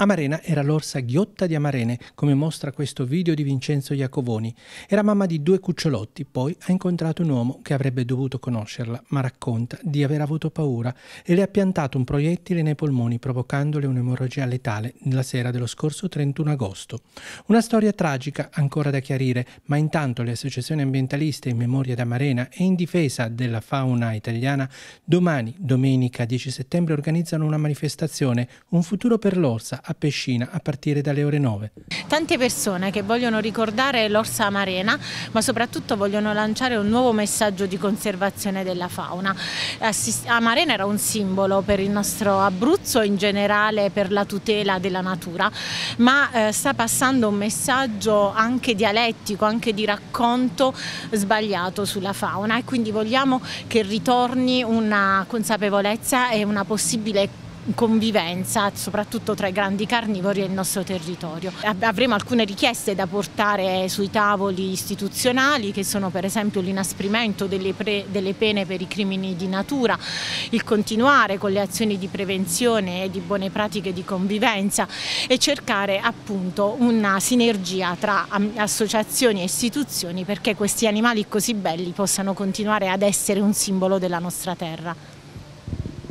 Amarena era l'orsa ghiotta di Amarene, come mostra questo video di Vincenzo Iacovoni. Era mamma di 2 cucciolotti, poi ha incontrato un uomo che avrebbe dovuto conoscerla, ma racconta di aver avuto paura e le ha piantato un proiettile nei polmoni, provocandole un'emorragia letale la sera dello scorso 31 agosto. Una storia tragica ancora da chiarire, ma intanto le associazioni ambientaliste in memoria di Amarena e in difesa della fauna italiana domani, domenica 10 settembre, organizzano una manifestazione, un futuro per l'orsa, a Pescina a partire dalle ore 9. Tante persone che vogliono ricordare l'orsa amarena, ma soprattutto vogliono lanciare un nuovo messaggio di conservazione della fauna. Amarena era un simbolo per il nostro Abruzzo, in generale per la tutela della natura, ma sta passando un messaggio anche dialettico, anche di racconto sbagliato sulla fauna, e quindi vogliamo che ritorni una consapevolezza e una possibile convivenza, soprattutto tra i grandi carnivori e il nostro territorio. Avremo alcune richieste da portare sui tavoli istituzionali, che sono per esempio l'inasprimento delle pene per i crimini di natura, il continuare con le azioni di prevenzione e di buone pratiche di convivenza, e cercare appunto una sinergia tra associazioni e istituzioni perché questi animali così belli possano continuare ad essere un simbolo della nostra terra.